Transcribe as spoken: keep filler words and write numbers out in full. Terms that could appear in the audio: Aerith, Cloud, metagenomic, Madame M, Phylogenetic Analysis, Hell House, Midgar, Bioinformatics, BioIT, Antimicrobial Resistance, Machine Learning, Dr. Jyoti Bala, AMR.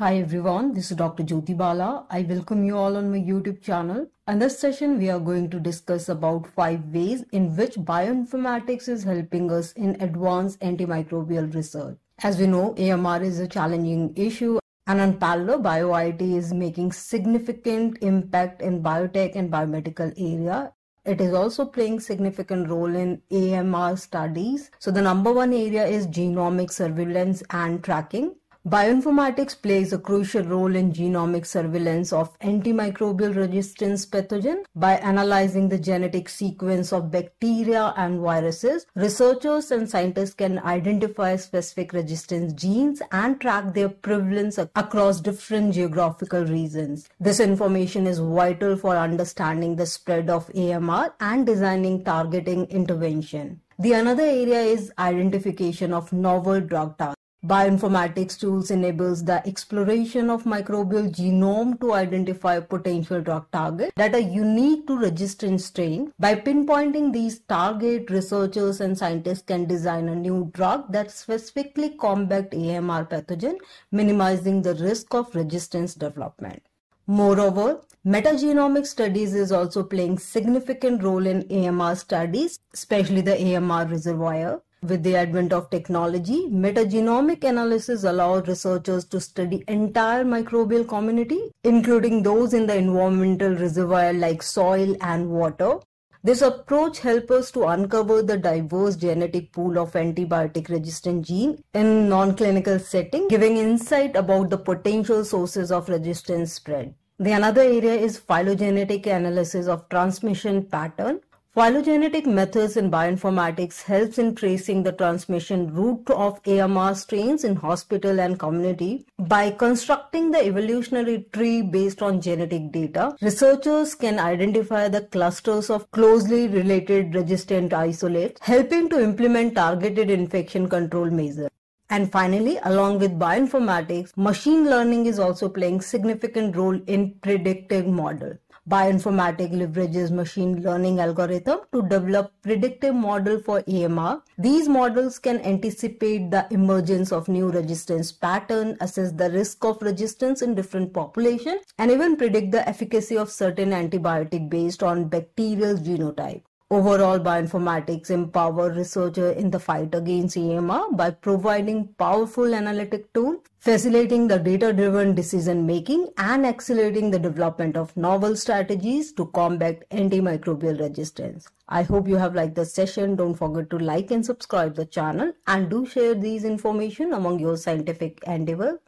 Hi everyone, this is Doctor Jyoti Bala. I welcome you all on my YouTube channel. In this session, we are going to discuss about five ways in which bioinformatics is helping us in advanced antimicrobial research. As we know, A M R is a challenging issue, and on parallel, BioIT is making significant impact in biotech and biomedical area. It is also playing significant role in A M R studies. So the number one area is genomic surveillance and tracking. Bioinformatics plays a crucial role in genomic surveillance of antimicrobial resistance pathogen. By analyzing the genetic sequence of bacteria and viruses, researchers and scientists can identify specific resistance genes and track their prevalence across different geographical regions. This information is vital for understanding the spread of A M R and designing targeting intervention. The another area is identification of novel drug targets. Bioinformatics tools enables the exploration of microbial genome to identify potential drug targets that are unique to resistant strain. By pinpointing these targets, researchers and scientists can design a new drug that specifically combats A M R pathogen, minimizing the risk of resistance development. Moreover, metagenomic studies is also playing significant role in A M R studies, especially the A M R reservoir. With the advent of technology, metagenomic analysis allows researchers to study entire microbial community, including those in the environmental reservoir like soil and water. This approach helps us to uncover the diverse genetic pool of antibiotic-resistant genes in non-clinical setting, giving insight about the potential sources of resistance spread. The another area is phylogenetic analysis of transmission pattern. Phylogenetic methods in bioinformatics helps in tracing the transmission route of A M R strains in hospital and community. By constructing the evolutionary tree based on genetic data, researchers can identify the clusters of closely related resistant isolates, helping to implement targeted infection control measures. And finally, along with bioinformatics, machine learning is also playing a significant role in predictive models. Bioinformatics leverages machine learning algorithm to develop predictive model for A M R. These models can anticipate the emergence of new resistance pattern, assess the risk of resistance in different populations, and even predict the efficacy of certain antibiotic based on bacterial genotype. Overall, bioinformatics empower researchers in the fight against A M R by providing powerful analytic tools, facilitating the data-driven decision-making, and accelerating the development of novel strategies to combat antimicrobial resistance. I hope you have liked the session. Don't forget to like and subscribe the channel, and do share these information among your scientific endeavor.